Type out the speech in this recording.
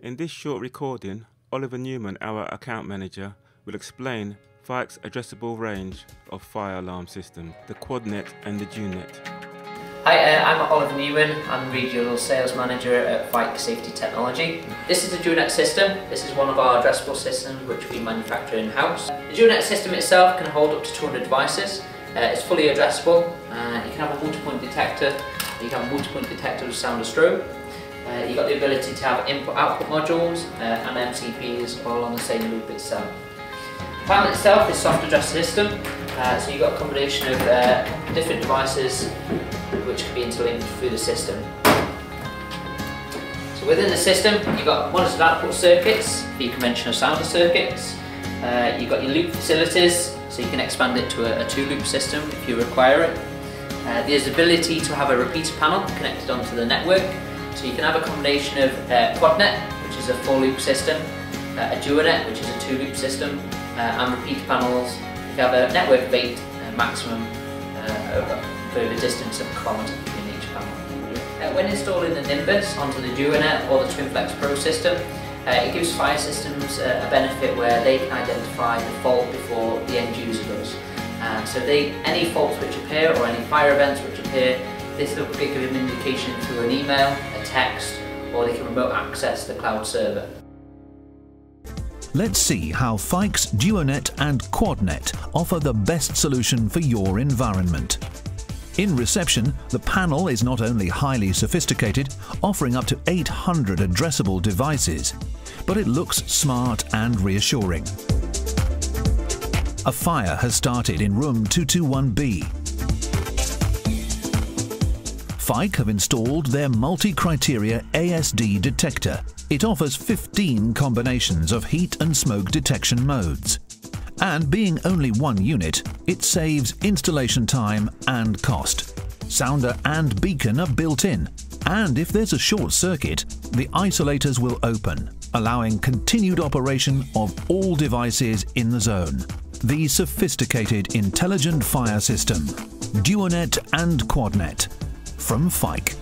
In this short recording, Oliver Newman, our account manager, will explain Fike's addressable range of fire alarm systems, the QuadNet and the DuNet. Hi, I'm Oliver Newman. I'm the Regional Sales Manager at Fike Safety Technology. This is the DuNet system. This is one of our addressable systems which we manufacture in-house. The DuNet system itself can hold up to 200 devices. It's fully addressable. You can have a multi-point detector. You can have a multi-point detector with sound or strobe. You've got the ability to have input-output modules and MCPs all on the same loop itself. The panel itself is soft address system, so you've got a combination of different devices which can be interlinked through the system. So within the system, you've got monitored output circuits, the conventional sounder circuits. You've got your loop facilities, so you can expand it to a two-loop system if you require it. There's the ability to have a repeater panel connected onto the network. So you can have a combination of QuadNet, which is a four-loop system, a DuNet, which is a two-loop system, and repeater panels. You can have a network of 8 maximum over a distance of common between each panel. When installing the Nimbus onto the DuNet or the TwinFlex Pro system, it gives fire systems a benefit where they can identify the fault before the end user does. So any faults which appear or any fire events which appear, this will give them an indication through an email, a text, or they can remote access the cloud server. Let's see how Fike's DuNet and QuadNet offer the best solution for your environment. In reception, the panel is not only highly sophisticated, offering up to 800 addressable devices, but it looks smart and reassuring. A fire has started in room 221B. Fike have installed their multi-criteria ASD detector. It offers 15 combinations of heat and smoke detection modes. And being only one unit, it saves installation time and cost. Sounder and beacon are built in, and if there's a short circuit, the isolators will open, allowing continued operation of all devices in the zone. The sophisticated intelligent fire system, DuNet and QuadNet, from Fike.